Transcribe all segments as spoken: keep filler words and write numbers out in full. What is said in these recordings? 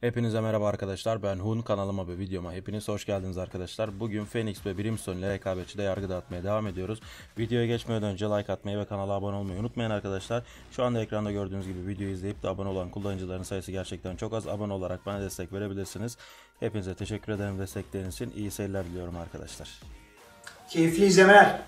Hepinize merhaba arkadaşlar, ben Hun. Kanalıma ve videoma hepiniz hoş geldiniz arkadaşlar. Bugün Phoenix ve Brimstone ile rekabetçide yargı dağıtmaya devam ediyoruz. Videoya geçmeden önce like atmayı ve kanala abone olmayı unutmayın arkadaşlar. Şu anda ekranda gördüğünüz gibi videoyu izleyip de abone olan kullanıcıların sayısı gerçekten çok az. Abone olarak bana destek verebilirsiniz. Hepinize teşekkür ederim destekleriniz için. İyi seyirler diliyorum arkadaşlar. Keyifli izlemeler.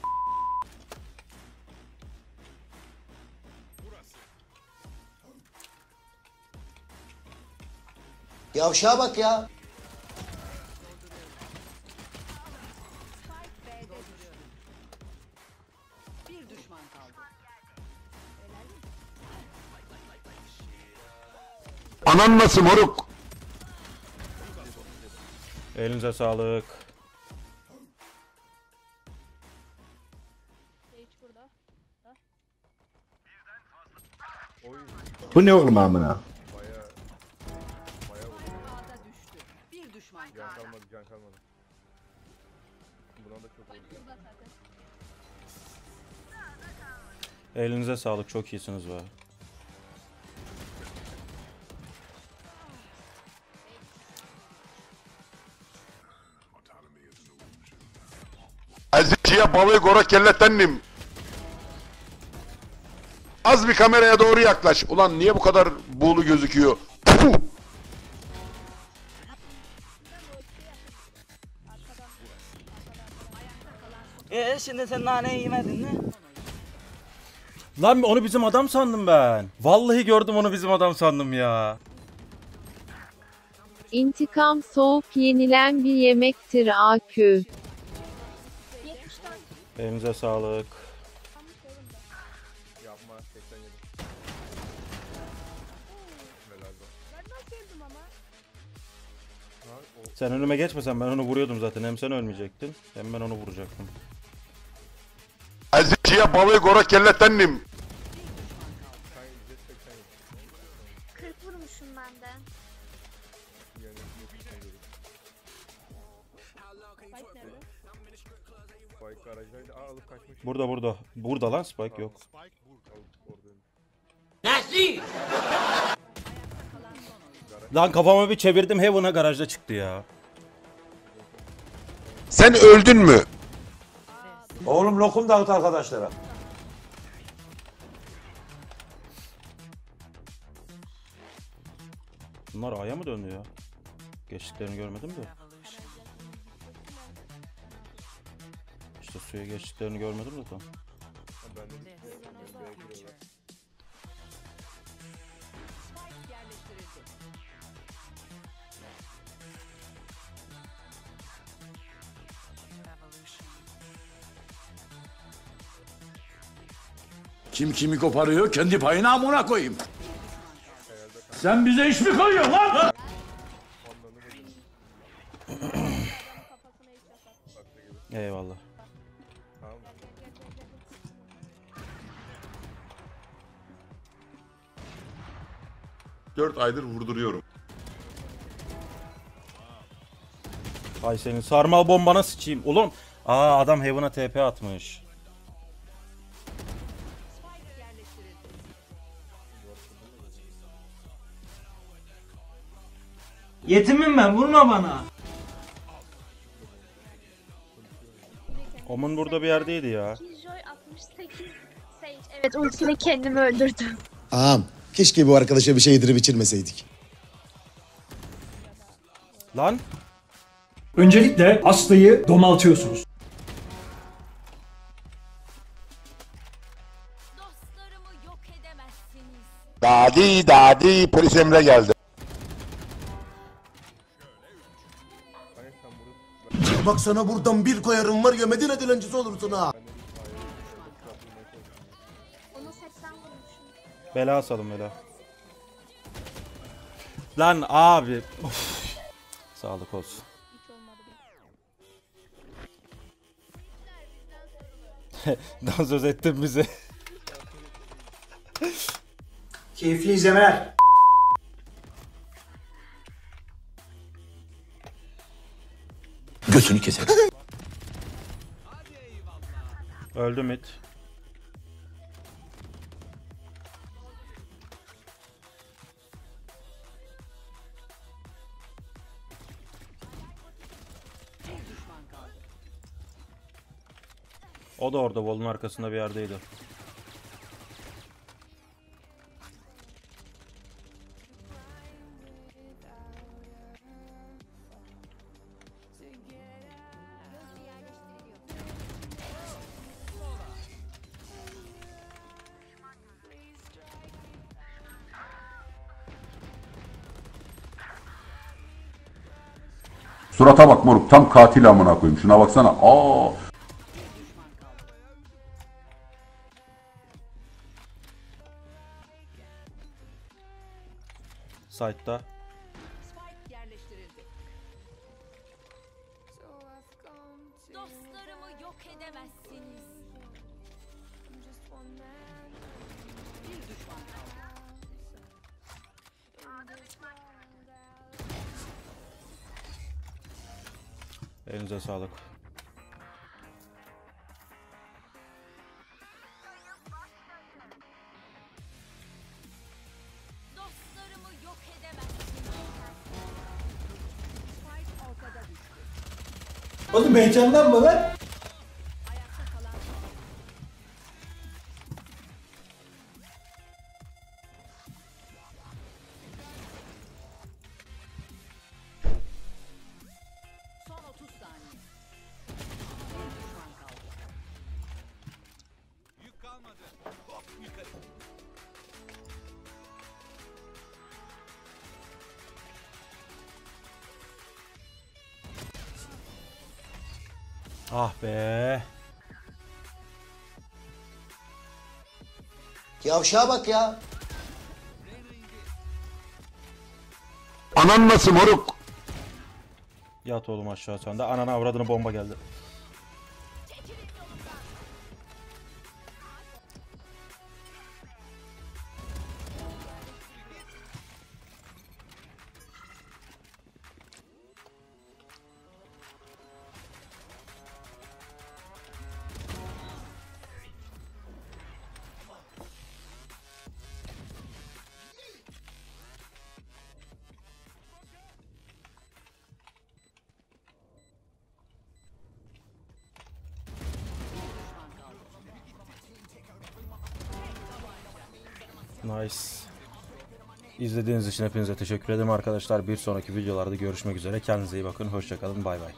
Yavşağa bak ya. Bir düşman kaldı. Anan nasıl moruk? Elinize sağlık. Bu ne oğlum amına? Can kalmadı, can kalmadı. Buradan da çok oldu. Elinize sağlık, çok iyisiniz be. Azıcıya balığı gora kellettendim. Az bir kameraya doğru yaklaş. Ulan niye bu kadar buğulu gözüküyor? Puh! Eee şimdi sen naneyi yemedin mi? Lan onu bizim adam sandım ben. Vallahi gördüm, onu bizim adam sandım ya. İntikam soğuk yenilen bir yemektir A Q. Elinize sağlık. Yapma, seksen yedi. Sen önüme geçmesen ben onu vuruyordum zaten. Hem sen ölmeyecektin hem ben onu vuracaktım. Azıcıya balığı gora kellettendim. kırk vurmuşum ben de. Burada burada. Burada lan Spike yok. Nasıl? Lan kafamı bir çevirdim, Heaven'a garajda çıktı ya. Sen öldün mü? Oğlum lokum dağıt arkadaşlara. Bunlar A'ya mı döndü ya? Geçtiklerini görmedim de. İşte suya geçtiklerini görmedim de tam. Kim kimi koparıyor, kendi payına amına koyayım. Sen bize iş mi koyuyorsun lan? Eyvallah. Dört aydır vurduruyorum. Ay senin sarmal bombana sıçayım. Oğlum, aa adam Heaven'a T P atmış. Yetimim ben, vurma bana. Omun burada bir yerdeydi ya. Evet, ultiyle kendimi öldürdüm. Ağam, keşke bu arkadaşa bir şey yedirip içirmeseydik. Lan. Öncelikle Aslı'yı domaltıyorsunuz. Dostlarımı yok edemezsiniz. Dadi dadi polis Emre geldi. Bak sana buradan bir koyarım var ya, Medine dilencisi olursun ha. Bela asalım bela. Lan abi. Of. Sağlık olsun. Dans söz ettin bize. Keyifli izlemeler. Götünü keselim. Öldü mid. O da orada Vol'un arkasında bir yerdeydi. Surata bak moruk, tam katil amına koyayım. Şuna baksana. Aa! Site'da. Dostlarımı yok edemezsiniz. Bir düşman kaldı. Elinize sağlık. Dostlarımı yok edemezsin. Oğlum heyecandan mı lan? Ah be. Yavşağa bak ya. Anan nasıl moruk? Yat oğlum aşağı sen de. Anana avradına bomba geldi. Nice. İzlediğiniz için hepinize teşekkür ederim arkadaşlar. Bir sonraki videolarda görüşmek üzere. Kendinize iyi bakın. Hoşça kalın. Bay bay.